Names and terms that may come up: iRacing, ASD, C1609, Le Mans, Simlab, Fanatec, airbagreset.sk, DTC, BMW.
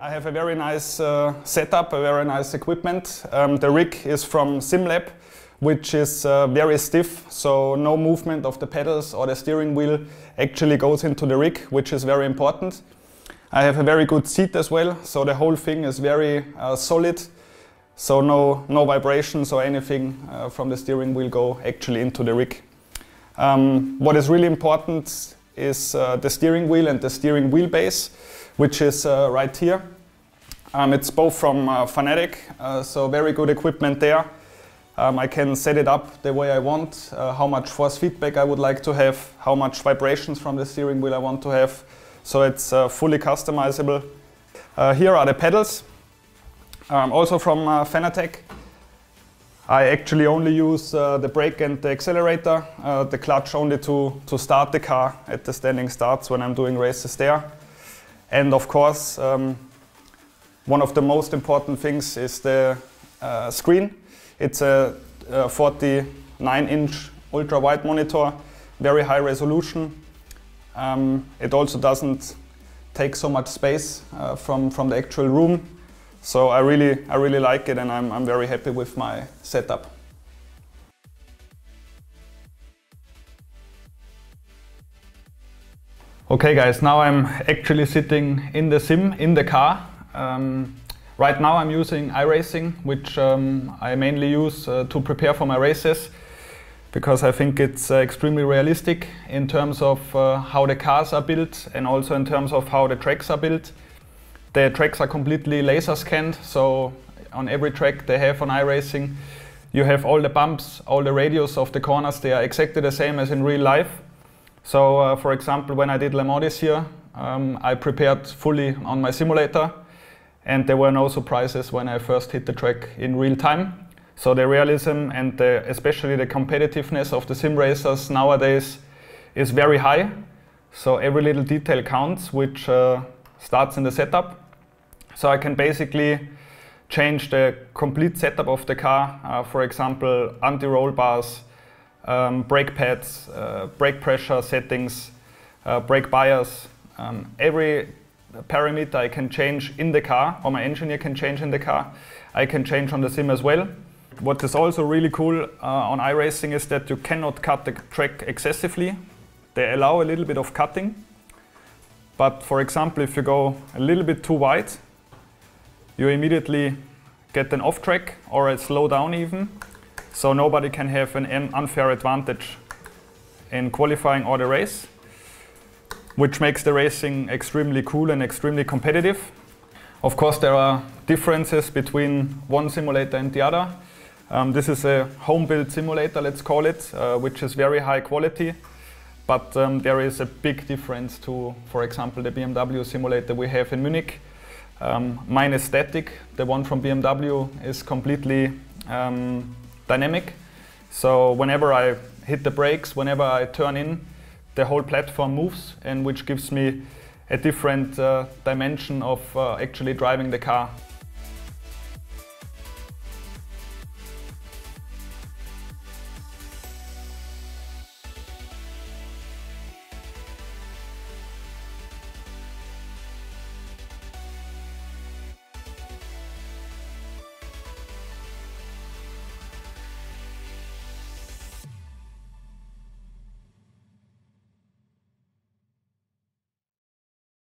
I have a very nice setup, a very nice equipment. The rig is from Simlab, which is very stiff, so no movement of the pedals or the steering wheel actually goes into the rig, which is very important. I have a very good seat as well, so the whole thing is very solid, so no vibrations or anything from the steering wheel go actually into the rig. What is really important is the steering wheel and the steering wheelbase, which is right here. It's both from Fanatec, so very good equipment there. I can set it up the way I want, how much force feedback I would like to have, how much vibrations from the steering wheel I want to have. So it's fully customizable. Here are the pedals, also from Fanatec. I actually only use the brake and the accelerator, the clutch only to start the car at the standing starts when I'm doing races there. And of course, one of the most important things is the screen. It's a 49-inch ultra-wide monitor, very high resolution. It also doesn't take so much space from the actual room. So I really like it, and I'm very happy with my setup. Okay guys, now I'm actually sitting in the sim, in the car. Right now I'm using iRacing, which I mainly use to prepare for my races, because I think it's extremely realistic in terms of how the cars are built and also in terms of how the tracks are built. The tracks are completely laser scanned, so on every track they have on iRacing, you have all the bumps, all the radius of the corners, they are exactly the same as in real life. So for example, when I did Le Mans this year, I prepared fully on my simulator. And there were no surprises when I first hit the track in real time. So the realism and especially the competitiveness of the sim racers nowadays is very high. So every little detail counts, which starts in the setup. So I can basically change the complete setup of the car. For example, anti-roll bars, brake pads, brake pressure settings, brake bias, every parameter I can change in the car, or my engineer can change in the car. I can change on the sim as well. What is also really cool on iRacing is that you cannot cut the track excessively. They allow a little bit of cutting, but for example, if you go a little bit too wide, you immediately get an off track or a slow down even. So nobody can have an unfair advantage in qualifying or the race, which makes the racing extremely cool and extremely competitive. Of course, there are differences between one simulator and the other. This is a home-built simulator, let's call it, which is very high quality, but there is a big difference to, for example, the BMW simulator we have in Munich. Mine is static, the one from BMW is completely dynamic. So whenever I hit the brakes, whenever I turn in, the whole platform moves, and which gives me a different dimension of actually driving the car.